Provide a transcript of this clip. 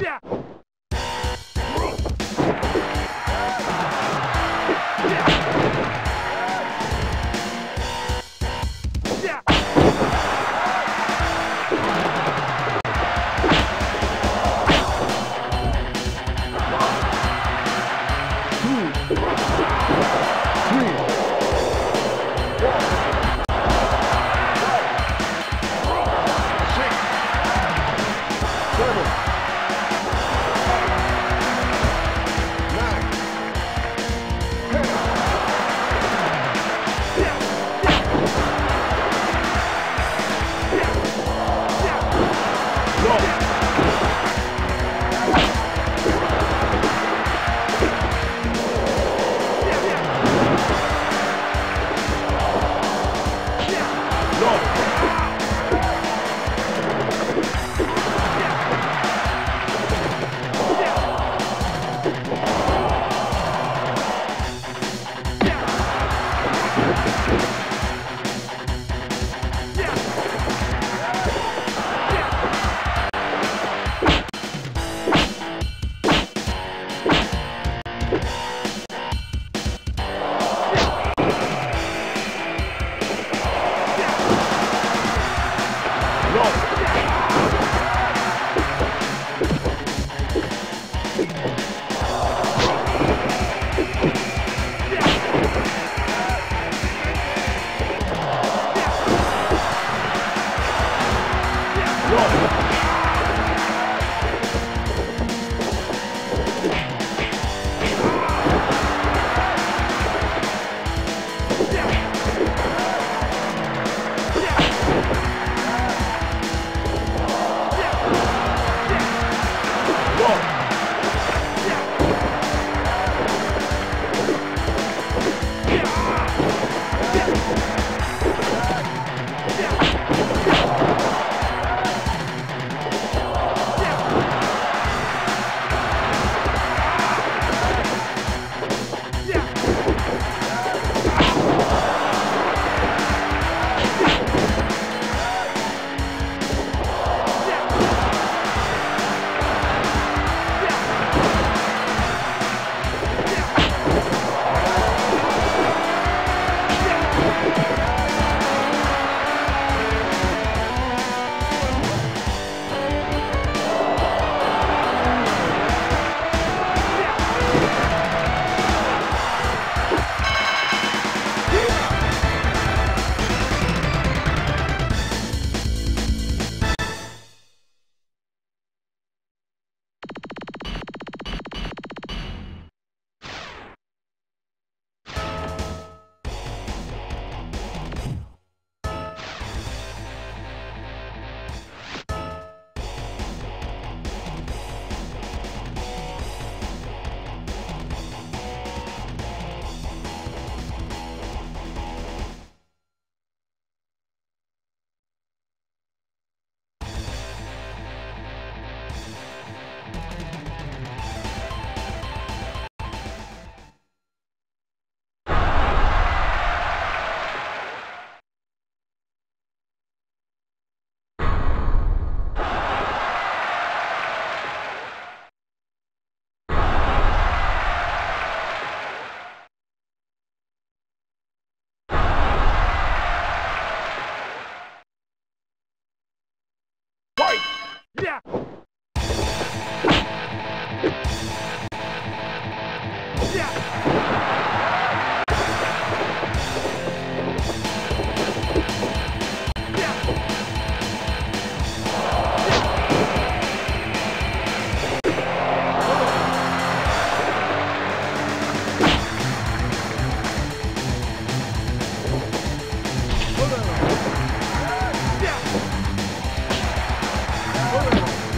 Yeah! Hold on.